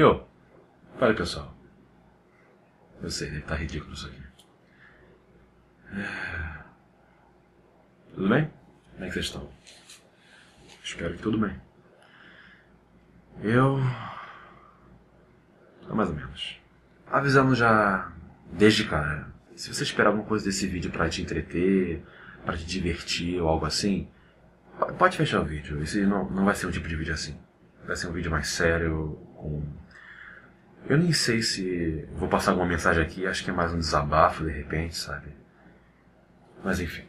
Yo, para pessoal. Eu sei, deve estar ridículo isso aqui. Tudo bem? Como é que vocês estão? Espero que tudo bem. Eu... mais ou menos. Avisando já desde cara, se você esperar alguma coisa desse vídeo pra te entreter, pra te divertir ou algo assim, pode fechar o vídeo. Esse não vai ser um tipo de vídeo assim. Vai ser um vídeo mais sério, com... Eu nem sei se vou passar alguma mensagem aqui, acho que é mais um desabafo de repente, sabe? Mas enfim.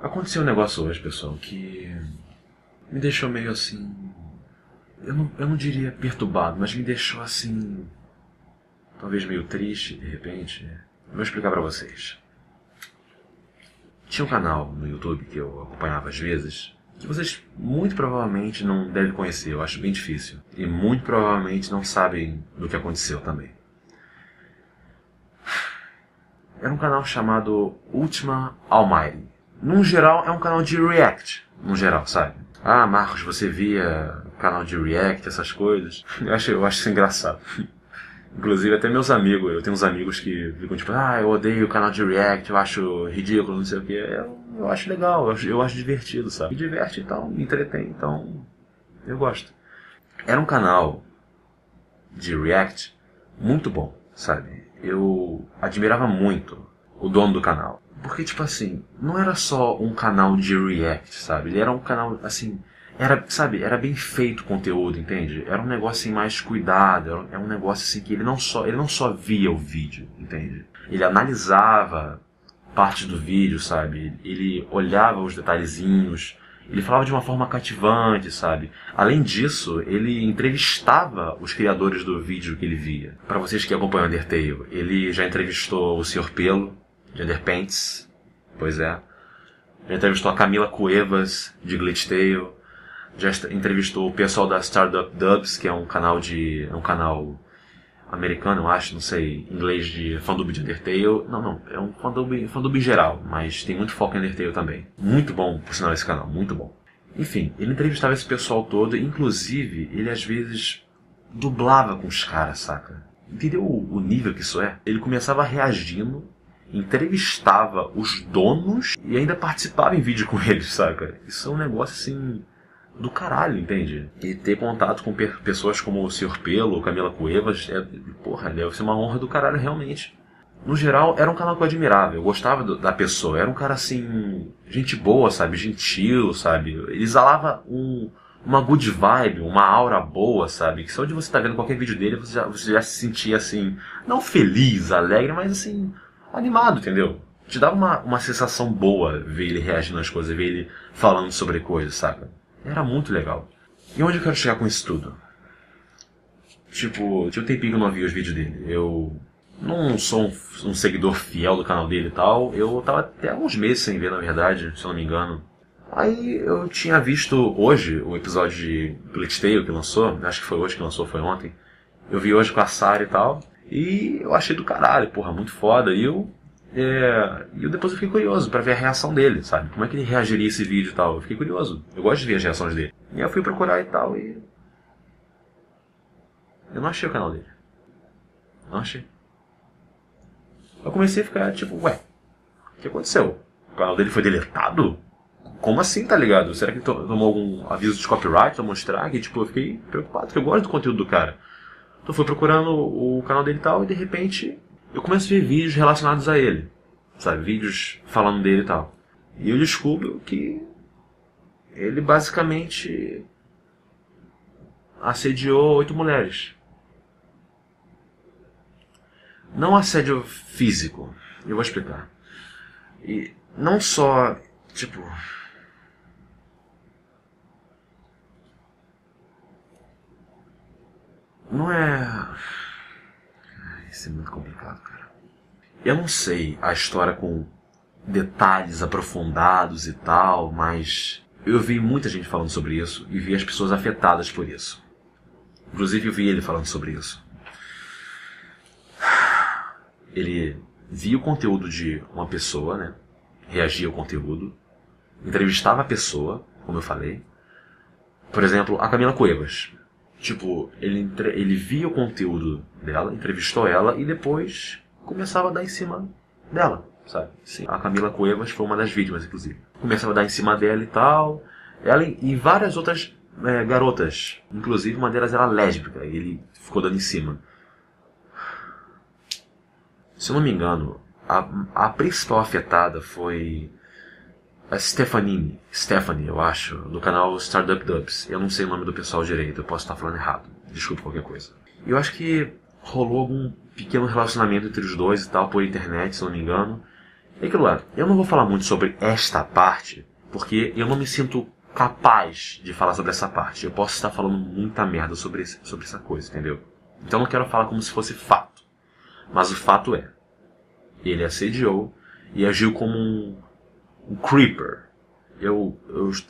Aconteceu um negócio hoje, pessoal, que me deixou meio assim... Eu não diria perturbado, mas me deixou assim... talvez meio triste, de repente. Vou explicar pra vocês. Tinha um canal no YouTube que eu acompanhava às vezes, que vocês muito provavelmente não devem conhecer, eu acho bem difícil. E muito provavelmente não sabem do que aconteceu também. Era um canal chamado Ultima Almighty. Num geral, é um canal de react. Num geral, sabe? Ah, Marcos, você via canal de react, essas coisas. Eu acho isso engraçado. Inclusive até meus amigos, eu tenho uns amigos que ficam tipo, ah, eu odeio o canal de react, eu acho ridículo, não sei o que. Eu acho legal, eu acho divertido, sabe? Me diverte, então, me entretém, então eu gosto. Era um canal de react muito bom, sabe? Eu admirava muito o dono do canal. Porque, tipo assim, não era só um canal de react, sabe? Ele era um canal, assim... Era bem feito o conteúdo, entende? Era um negócio assim, mais cuidado, era um negócio assim que ele não só via o vídeo, entende? Ele analisava parte do vídeo, sabe? Ele olhava os detalhezinhos, ele falava de uma forma cativante, sabe? Além disso, ele entrevistava os criadores do vídeo que ele via. Pra vocês que acompanham Undertale, ele já entrevistou o Sr. Pelo, de Underpants, pois é. Já entrevistou a Camila Cuevas, de Glitchtale. Já entrevistou o pessoal da Starbot Dubs, que é um canal de... é um canal americano, eu acho, não sei, inglês, de fandub de Undertale. Não, é um fandub em geral, mas tem muito foco em Undertale também. Muito bom, por sinal, esse canal, muito bom. Enfim, ele entrevistava esse pessoal todo, inclusive, ele às vezes dublava com os caras, saca? Entendeu o nível que isso é? Ele começava reagindo, entrevistava os donos e ainda participava em vídeo com eles, saca? Isso é um negócio assim... do caralho, entende? E ter contato com pessoas como o Sr. Pelo, Camila Cuevas, porra, deve ser uma honra do caralho, realmente. No geral, era um canal que eu admirava, eu gostava da pessoa, era um cara assim, gente boa, sabe? Gentil, sabe? Ele exalava uma good vibe, uma aura boa, sabe? Que só de você estar vendo qualquer vídeo dele, você já se sentia assim, não feliz, alegre, mas assim, animado, entendeu? Te dava uma sensação boa ver ele reagindo às coisas, ver ele falando sobre coisas, saca? Era muito legal. E onde eu quero chegar com isso tudo? Tipo, tinha um tempinho que eu não vi os vídeos dele. Eu não sou um seguidor fiel do canal dele e tal. Eu tava até alguns meses sem ver, na verdade, se eu não me engano. Aí eu tinha visto hoje o episódio de Glitchtale que lançou. Acho que foi hoje que lançou, foi ontem. Eu vi hoje com a Sarah e tal. E eu achei do caralho, porra, muito foda. E eu depois eu fiquei curioso pra ver a reação dele, sabe? Como é que ele reagiria a esse vídeo e tal. Eu fiquei curioso. Eu gosto de ver as reações dele. E eu fui procurar e tal, e... eu não achei o canal dele. Não achei. Eu comecei a ficar tipo, ué, o que aconteceu? O canal dele foi deletado? Como assim, tá ligado? Será que ele tomou algum aviso de copyright pra mostrar? Que tipo, eu fiquei preocupado, porque eu gosto do conteúdo do cara. Então eu fui procurando o canal dele e tal, e de repente... eu começo a ver vídeos relacionados a ele, sabe, vídeos falando dele e tal. E eu descubro que ele basicamente assediou 8 mulheres. Não assédio físico, eu vou explicar. E não só, tipo... não é... isso é muito complicado, cara. Eu não sei a história com detalhes aprofundados e tal, mas eu vi muita gente falando sobre isso e vi as pessoas afetadas por isso. Inclusive eu vi ele falando sobre isso. Ele via o conteúdo de uma pessoa, né? Reagia ao conteúdo, entrevistava a pessoa, como eu falei. Por exemplo, a Camila Cuevas. Tipo, ele via o conteúdo dela, entrevistou ela e depois começava a dar em cima dela, sabe? Sim. A Camila Cuevas foi uma das vítimas, inclusive. Começava a dar em cima dela e tal. Ela e várias outras garotas. Inclusive, uma delas era lésbica e ele ficou dando em cima. Se eu não me engano, a principal afetada foi a Stephanie, eu acho, do canal Starbot Dubs. Eu não sei o nome do pessoal direito, eu posso estar falando errado. Desculpa qualquer coisa. Eu acho que rolou algum pequeno relacionamento entre os dois e tal, por internet, se eu não me engano. E aquilo lá, eu não vou falar muito sobre esta parte, porque eu não me sinto capaz de falar sobre essa parte. Eu posso estar falando muita merda sobre essa coisa, entendeu? Então eu não quero falar como se fosse fato. Mas o fato é, ele assediou e agiu como um creeper.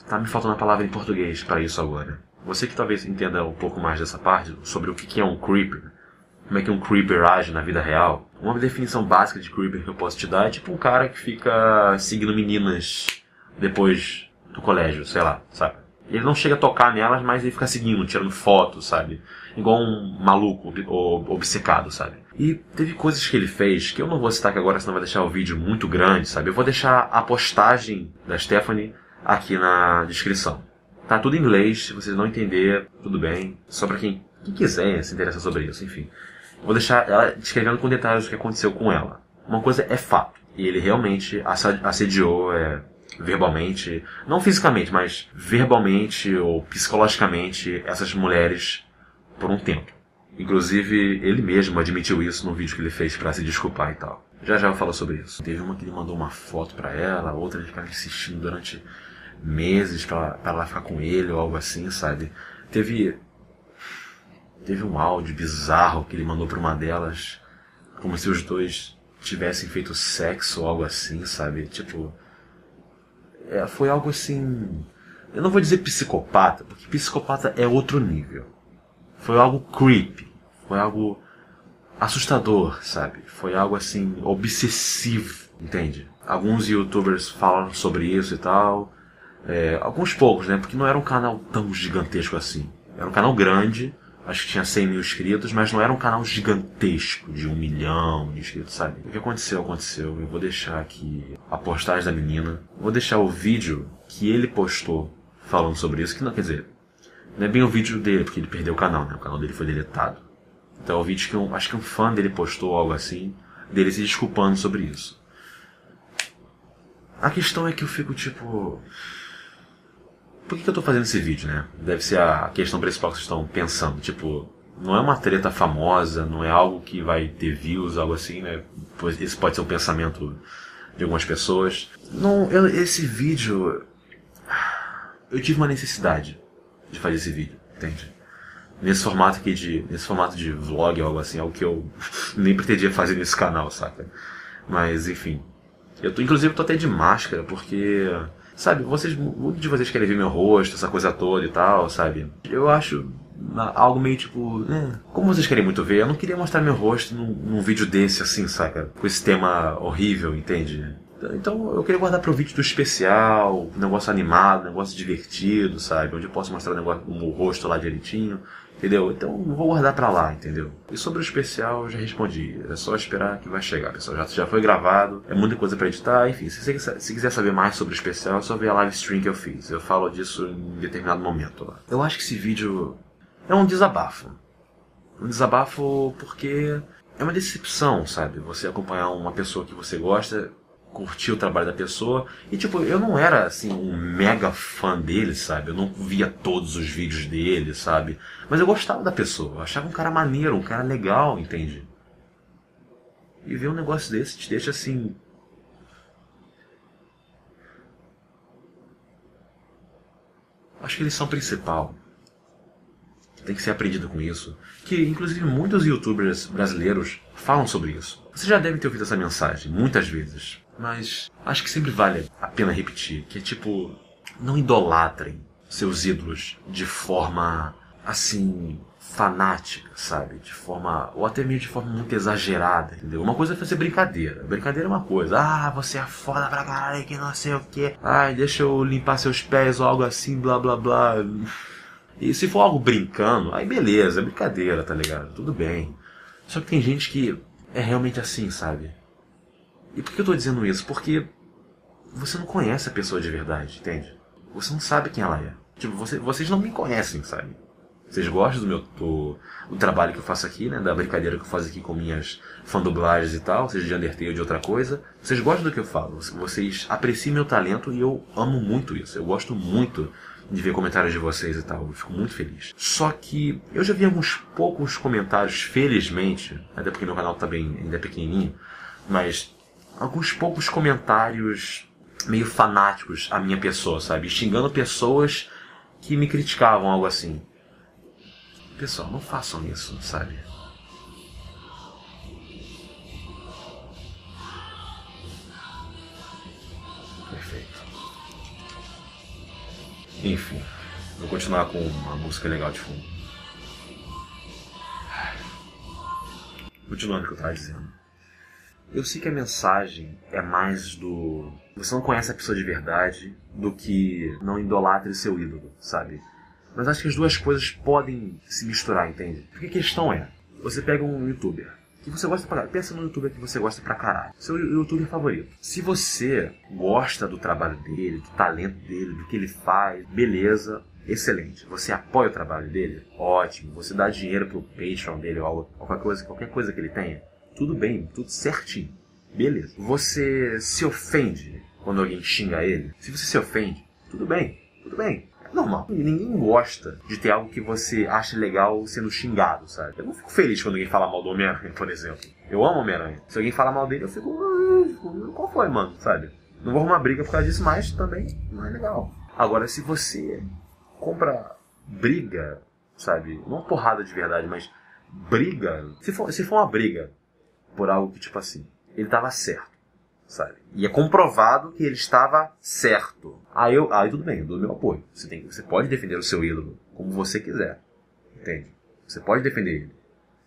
Tá me faltando a palavra em português para isso agora. Você que talvez entenda um pouco mais dessa parte, sobre o que é um creeper, como é que um creeper age na vida real. Uma definição básica de creeper que eu posso te dar é tipo um cara que fica seguindo meninas depois do colégio, sei lá, sabe? Ele não chega a tocar nelas, mas ele fica seguindo, tirando fotos, sabe? Igual um maluco obcecado, sabe? E teve coisas que ele fez, que eu não vou citar aqui agora, senão vai deixar o vídeo muito grande, sabe? Eu vou deixar a postagem da Stephanie aqui na descrição. Tá tudo em inglês, se você não entender, tudo bem. Só pra quem quiser se interessar sobre isso, enfim. Eu vou deixar ela descrevendo com detalhes o que aconteceu com ela. Uma coisa é fato. E ele realmente assediou verbalmente, não fisicamente, mas verbalmente ou psicologicamente essas mulheres por um tempo. Inclusive, ele mesmo admitiu isso no vídeo que ele fez pra se desculpar e tal. Já eu falo sobre isso. Teve uma que ele mandou uma foto pra ela, outra ele ficava insistindo durante meses pra ela ficar com ele ou algo assim, sabe? Teve um áudio bizarro que ele mandou pra uma delas, como se os dois tivessem feito sexo ou algo assim, sabe? Tipo, foi algo assim. Eu não vou dizer psicopata, porque psicopata é outro nível. Foi algo creepy, foi algo assustador, sabe? Foi algo assim, obsessivo, entende? Alguns youtubers falam sobre isso e tal, alguns poucos, né? Porque não era um canal tão gigantesco assim. Era um canal grande, acho que tinha 100 mil inscritos, mas não era um canal gigantesco de 1 milhão de inscritos, sabe? O que aconteceu, aconteceu. Eu vou deixar aqui a postagem da menina, vou deixar o vídeo que ele postou falando sobre isso, que não quer dizer, não é bem o vídeo dele, porque ele perdeu o canal, né? O canal dele foi deletado. Então é o vídeo que acho que um fã dele postou, algo assim, dele se desculpando sobre isso. A questão é que eu fico tipo, por que eu tô fazendo esse vídeo, né? Deve ser a questão principal que vocês estão pensando. Tipo, não é uma treta famosa, não é algo que vai ter views, algo assim, né? Pois esse pode ser um pensamento de algumas pessoas. Não, esse vídeo, eu tive uma necessidade de fazer esse vídeo, entende? Nesse formato aqui nesse formato de vlog ou algo assim, algo que eu nem pretendia fazer nesse canal, saca? Mas enfim, inclusive tô até de máscara porque, sabe, muitos de vocês querem ver meu rosto, essa coisa toda e tal, sabe? Eu acho algo meio tipo, como vocês querem muito ver, eu não queria mostrar meu rosto num vídeo desse assim, saca? Com esse tema horrível, entende? Então eu queria guardar pro vídeo do especial, negócio animado, negócio divertido, sabe? Onde eu posso mostrar o rosto lá direitinho, entendeu? Então eu vou guardar pra lá, entendeu? E sobre o especial eu já respondi, é só esperar que vai chegar, pessoal. Já foi gravado, é muita coisa pra editar, enfim. Se quiser saber mais sobre o especial, é só ver a live stream que eu fiz. Eu falo disso em determinado momento lá. Eu acho que esse vídeo é um desabafo. Um desabafo porque é uma decepção, sabe? Você acompanhar uma pessoa que você gosta, curti o trabalho da pessoa, e tipo, eu não era assim um mega fã dele, sabe? Eu não via todos os vídeos dele, sabe? Mas eu gostava da pessoa, eu achava um cara maneiro, um cara legal, entende? E ver um negócio desse te deixa assim, acho que eles são o principal, tem que ser aprendido com isso, que inclusive muitos youtubers brasileiros falam sobre isso. Você já deve ter ouvido essa mensagem muitas vezes, mas acho que sempre vale a pena repetir, que é tipo, não idolatrem seus ídolos de forma, assim, fanática, sabe? De forma, ou até mesmo de forma muito exagerada, entendeu? Uma coisa é fazer brincadeira. Brincadeira é uma coisa. Ah, você é foda pra caralho, que não sei o que. Ai, deixa eu limpar seus pés ou algo assim, blá blá blá. E se for algo brincando, aí beleza, é brincadeira, tá ligado? Tudo bem. Só que tem gente que é realmente assim, sabe? E por que eu tô dizendo isso? Porque você não conhece a pessoa de verdade, entende? Você não sabe quem ela é. Tipo, vocês não me conhecem, sabe? Vocês gostam do meu do trabalho que eu faço aqui, né? Da brincadeira que eu faço aqui com minhas fandublagens e tal, seja de Undertale ou de outra coisa. Vocês gostam do que eu falo, vocês apreciam meu talento e eu amo muito isso. Eu gosto muito de ver comentários de vocês e tal, eu fico muito feliz. Só que eu já vi alguns poucos comentários, felizmente, até porque meu canal tá bem, ainda é pequenininho, mas alguns poucos comentários meio fanáticos à minha pessoa, sabe? Xingando pessoas que me criticavam, algo assim. Pessoal, não façam isso, sabe? Perfeito. Enfim, vou continuar com uma música legal de fundo. Continuando o que eu tava dizendo. Eu sei que a mensagem é mais do... Você não conhece a pessoa de verdade do que não idolatre seu ídolo, sabe? Mas acho que as duas coisas podem se misturar, entende? Porque a questão é, você pega um youtuber que você gosta pra caralho. Pensa num youtuber que você gosta pra caralho. Seu youtuber favorito. Se você gosta do trabalho dele, do talento dele, do que ele faz, beleza, excelente. Você apoia o trabalho dele? Ótimo. Você dá dinheiro pro Patreon dele ou qualquer coisa que ele tenha? Tudo bem, tudo certinho. Beleza. Você se ofende quando alguém xinga ele? Se você se ofende, tudo bem, tudo bem. Normal. Ninguém gosta de ter algo que você acha legal sendo xingado, sabe? Eu não fico feliz quando alguém fala mal do Homem-Aranha, por exemplo. Eu amo Homem-Aranha. Se alguém fala mal dele, eu fico... Qual foi, mano? Sabe? Não vou arrumar briga por causa disso, mas também não é legal. Agora, se você compra briga, sabe? Não porrada de verdade, mas briga... Se for uma briga por algo que, tipo assim, ele tava certo, sabe? E é comprovado que ele estava certo. Aí tudo bem, eu dou meu apoio. Você pode defender o seu ídolo como você quiser, entende? Você pode defender ele.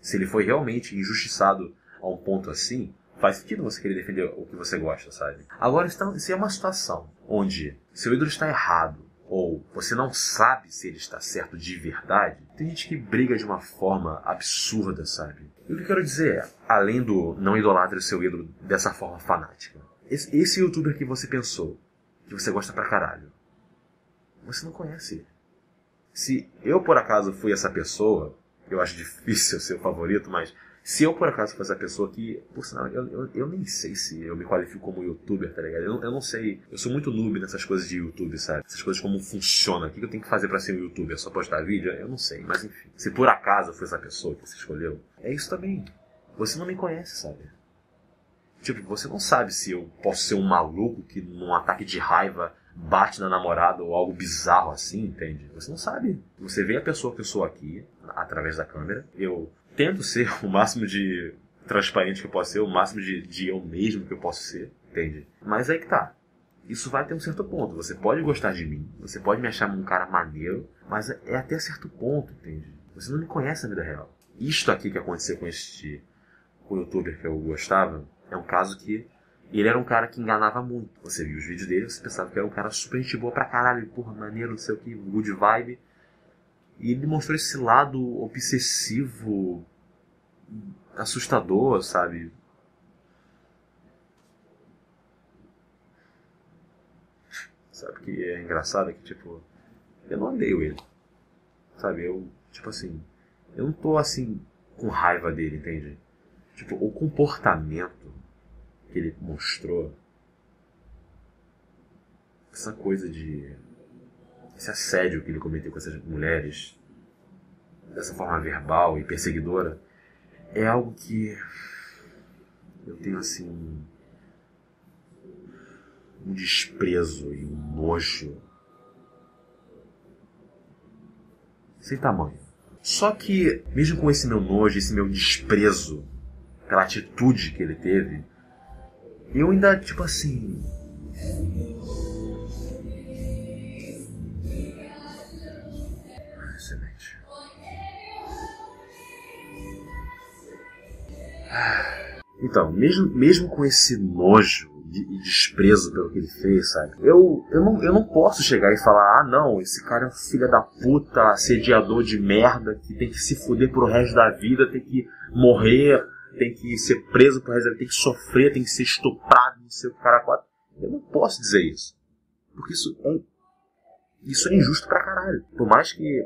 Se ele foi realmente injustiçado a um ponto assim, faz sentido você querer defender o que você gosta, sabe? Agora, se é uma situação onde seu ídolo está errado, ou você não sabe se ele está certo de verdade, tem gente que briga de uma forma absurda, sabe? E o que eu quero dizer é, além do não idolatre o seu ídolo dessa forma fanática, esse youtuber que você pensou, que você gosta pra caralho, você não conhece ele. Se eu por acaso fui essa pessoa, eu acho difícil ser o favorito, mas se eu por acaso fui essa pessoa que, por sinal, eu nem sei se eu me qualifico como youtuber, tá ligado? Eu não sei, eu sou muito noob nessas coisas de YouTube, sabe? Essas coisas como funciona, o que eu tenho que fazer pra ser um youtuber? Só postar vídeo? Eu não sei, mas enfim. Se por acaso foi essa pessoa que você escolheu, é isso também. Você não me conhece, sabe? Tipo, você não sabe se eu posso ser um maluco que num ataque de raiva bate na namorada ou algo bizarro assim, entende? Você não sabe. Você vê a pessoa que eu sou aqui, através da câmera, eu... tento ser o máximo de transparente que eu posso ser, o máximo de eu mesmo que eu posso ser, entende? Mas aí que tá. Isso vai até um certo ponto. Você pode gostar de mim, você pode me achar um cara maneiro, mas é até certo ponto, entende? Você não me conhece na vida real. Isto aqui que aconteceu com o youtuber que eu gostava, é um caso que ele era um cara que enganava muito. Você viu os vídeos dele, você pensava que era um cara super gente boa pra caralho, porra, maneiro, não sei o que, good vibe. E ele mostrou esse lado obsessivo, assustador, sabe? Sabe o que é engraçado? É que, tipo, eu não odeio ele. Sabe? Eu, tipo assim, eu não tô, assim, com raiva dele, entende? Tipo, o comportamento que ele mostrou, essa coisa de... esse assédio que ele cometeu com essas mulheres, dessa forma verbal e perseguidora, é algo que eu tenho, assim, um desprezo e um nojo sem tamanho. Só que, mesmo com esse meu nojo, esse meu desprezo pela atitude que ele teve, eu ainda, tipo assim... Então, mesmo com esse nojo e desprezo pelo que ele fez, sabe? Eu não posso chegar e falar, ah não, esse cara é um filho da puta, assediador de merda, que tem que se fuder pro resto da vida, tem que morrer, tem que ser preso pro resto da vida, tem que sofrer, tem que ser estuprado, não sei o caralho. Eu não posso dizer isso, porque isso é injusto pra caralho. Por mais que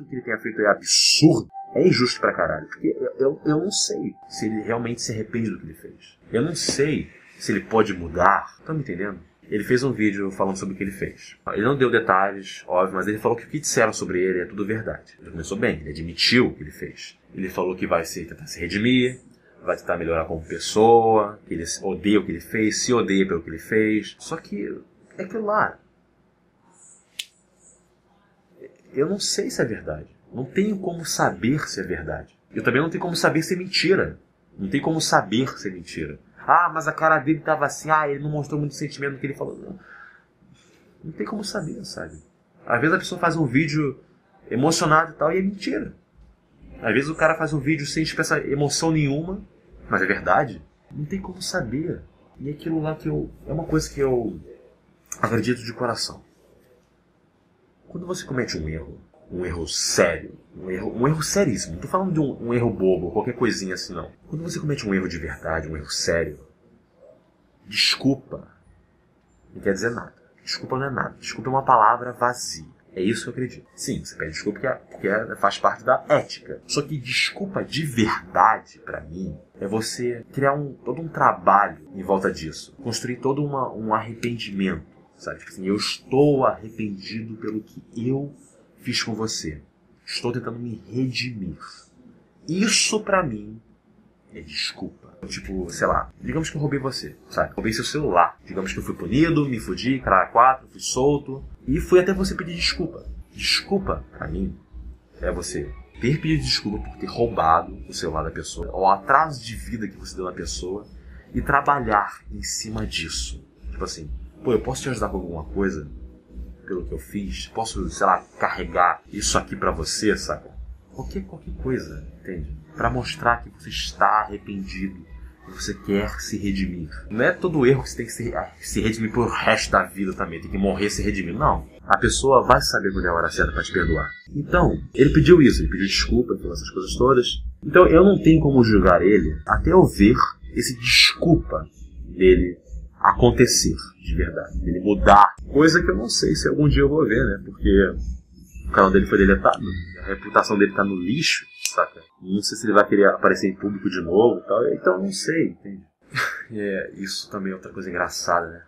o que ele tenha feito é absurdo, é injusto pra caralho. Porque eu não sei se ele realmente se arrepende do que ele fez. Eu não sei se ele pode mudar. Tá me entendendo? Ele fez um vídeo falando sobre o que ele fez. Ele não deu detalhes, óbvio, mas ele falou que o que disseram sobre ele é tudo verdade. Ele começou bem, ele admitiu o que ele fez. Ele falou que vai tentar se redimir, vai tentar melhorar como pessoa, que ele odeia o que ele fez, se odeia pelo que ele fez. Só que é aquilo lá. Eu não sei se é verdade. Não tenho como saber se é verdade. Eu também não tenho como saber se é mentira. Não tem como saber se é mentira. Ah, mas a cara dele tava assim, ah, ele não mostrou muito sentimento do que ele falou. Não tem como saber, sabe? Às vezes a pessoa faz um vídeo emocionado e tal, e é mentira. Às vezes o cara faz um vídeo sem expressar emoção nenhuma, mas é verdade. Não tem como saber. E aquilo lá que eu... é uma coisa que eu acredito de coração. Quando você comete um erro sério, um erro seríssimo, não tô falando de um erro bobo, qualquer coisinha assim não. Quando você comete um erro de verdade, um erro sério, desculpa não quer dizer nada. Desculpa não é nada. Desculpa é uma palavra vazia. É isso que eu acredito. Sim, você pede desculpa porque faz parte da ética. Só que desculpa de verdade, pra mim, é você criar todo um trabalho em volta disso. Construir todo um arrependimento. Sabe? Tipo assim, eu estou arrependido pelo que eu fiz com você. Estou tentando me redimir. Isso pra mim é desculpa. Tipo, sei lá, digamos que eu roubei você, sabe? Roubei seu celular. Digamos que eu fui punido, me fudi, caralho, quatro, fui solto. E fui até você pedir desculpa. Desculpa pra mim é você ter pedido desculpa por ter roubado o celular da pessoa, ou o atraso de vida que você deu na pessoa, e trabalhar em cima disso. Tipo assim, pô, eu posso te ajudar com alguma coisa pelo que eu fiz? Posso, sei lá, carregar isso aqui pra você, saca? Qualquer coisa, entende? Pra mostrar que você está arrependido, que você quer se redimir. Não é todo erro que você tem que se redimir pro resto da vida também, tem que morrer se redimir. Não. A pessoa vai saber quando é a hora certa pra te perdoar. Então, ele pediu isso, ele pediu desculpa, ele falou essas coisas todas. Então, eu não tenho como julgar ele até eu ver esse desculpa dele acontecer, de verdade, ele mudar, coisa que eu não sei se algum dia eu vou ver, né, porque o canal dele foi deletado, a reputação dele tá no lixo, saca, não sei se ele vai querer aparecer em público de novo e tal, então não sei, entende? Isso também é outra coisa engraçada, né,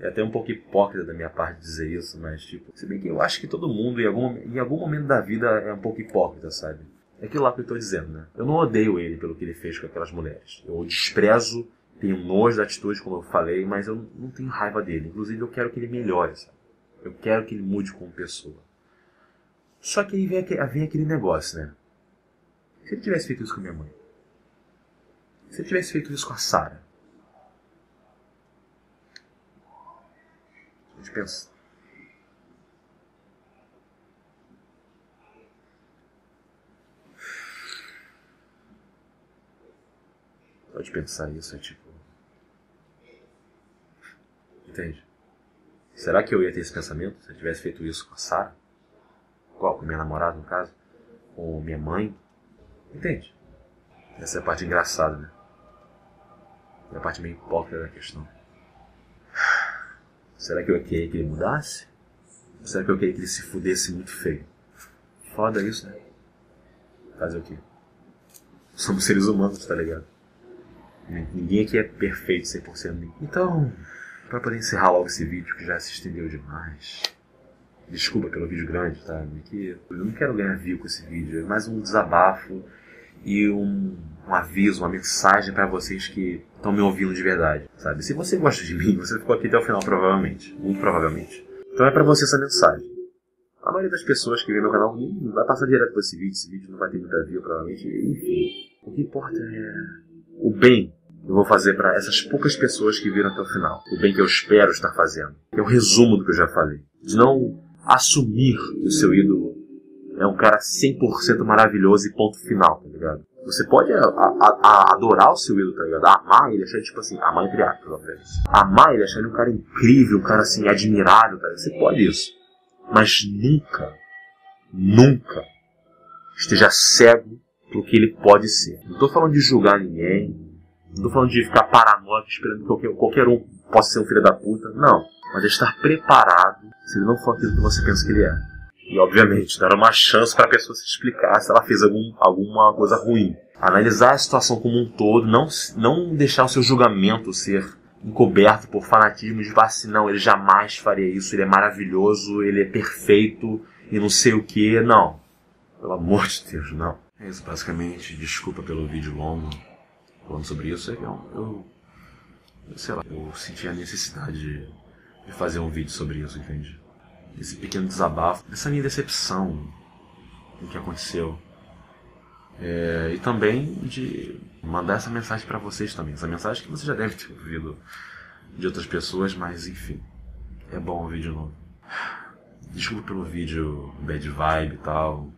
é até um pouco hipócrita da minha parte dizer isso, mas tipo, se bem que eu acho que todo mundo em algum momento da vida é um pouco hipócrita, sabe, é aquilo lá que eu tô dizendo, né, eu não odeio ele pelo que ele fez com aquelas mulheres, eu desprezo. Tenho nojo da atitude, como eu falei, mas eu não tenho raiva dele. Inclusive, eu quero que ele melhore, sabe? Eu quero que ele mude como pessoa. Só que aí vem aquele negócio, né? Se ele tivesse feito isso com a minha mãe? Se ele tivesse feito isso com a Sarah? A gente pensa. Só de pensar isso é tipo... Entende? Será que eu ia ter esse pensamento se eu tivesse feito isso com a Sarah? Qual? Com minha namorada, no caso? Ou minha mãe? Entende? Essa é a parte engraçada, né? É a parte meio hipócrita da questão. Será que eu ia querer que ele mudasse? Ou será que eu queria que ele se fudesse muito feio? Foda isso, né? Fazer o quê? Somos seres humanos, tá ligado? Ninguém aqui é perfeito 100%. Então, pra poder encerrar logo esse vídeo, que já se estendeu demais. Desculpa pelo vídeo grande, tá? Eu não quero ganhar view com esse vídeo. É mais um desabafo e um aviso, uma mensagem pra vocês que estão me ouvindo de verdade, sabe? Se você gosta de mim, você ficou aqui até o final, provavelmente. Muito provavelmente. Então é pra você essa mensagem. A maioria das pessoas que vê meu canal vai passar direto por esse vídeo não vai ter muita view, provavelmente. Enfim, o que importa é... o bem que eu vou fazer para essas poucas pessoas que viram até o final. O bem que eu espero estar fazendo. É o resumo do que eu já falei. De não assumir que o seu ídolo é um cara 100% maravilhoso e ponto final, tá ligado? Você pode adorar o seu ídolo, tá ligado? Amar ele, achar ele, tipo assim, amar entre aspas, obviamente. Amar ele, achar ele um cara incrível, um cara assim, admirável, tá ligado? Você pode isso. Mas nunca, nunca esteja cego pro que ele pode ser. Não tô falando de julgar ninguém, não tô falando de ficar paranoico esperando que qualquer um possa ser um filho da puta, não. Mas é estar preparado se ele não for aquilo que você pensa que ele é. E, obviamente, dar uma chance para a pessoa se explicar se ela fez alguma coisa ruim. Analisar a situação como um todo, não deixar o seu julgamento ser encoberto por fanatismo de assim, não, ele jamais faria isso, ele é maravilhoso, ele é perfeito e não sei o que, não. Pelo amor de Deus, não. É isso, basicamente, desculpa pelo vídeo longo falando sobre isso. Eu sei lá, eu senti a necessidade de fazer um vídeo sobre isso, entende? Esse pequeno desabafo, essa minha decepção com o que aconteceu. E também de mandar essa mensagem para vocês também. Essa mensagem que você já deve ter ouvido de outras pessoas, mas enfim. É bom o vídeo novo. Desculpa pelo vídeo bad vibe e tal,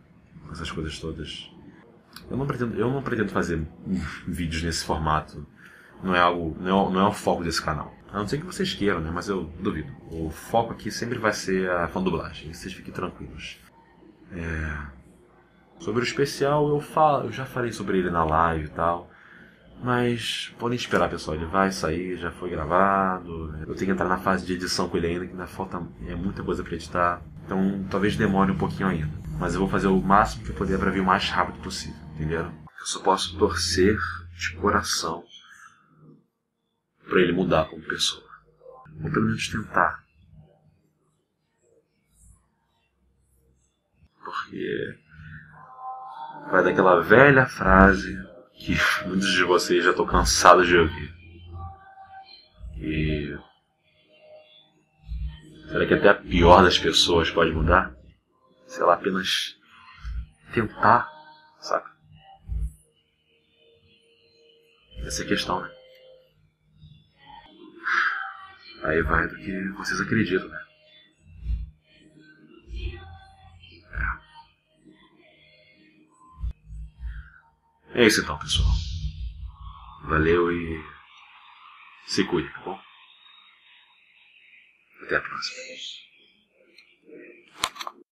essas coisas todas. Eu não pretendo fazer vídeos nesse formato. Não é o foco desse canal. A não ser que vocês queiram, né? Mas eu duvido. O foco aqui sempre vai ser a fandublagem. Vocês fiquem tranquilos. Sobre o especial, eu já falei sobre ele na live e tal. Mas podem esperar, pessoal. Ele vai sair, já foi gravado. Eu tenho que entrar na fase de edição com ele ainda, que ainda falta muita coisa pra editar. Então talvez demore um pouquinho ainda. Mas eu vou fazer o máximo que eu puder pra vir o mais rápido possível, entenderam? Eu só posso torcer de coração pra ele mudar como pessoa. Ou pelo menos tentar. Porque vai daquela velha frase que muitos de vocês já estão cansados de ouvir. E será que até a pior das pessoas pode mudar? Sei lá, apenas tentar, saca? Essa é a questão, né? Aí vai do que vocês acreditam, né? É isso então, pessoal. Valeu e se cuide, tá bom? Até a próxima.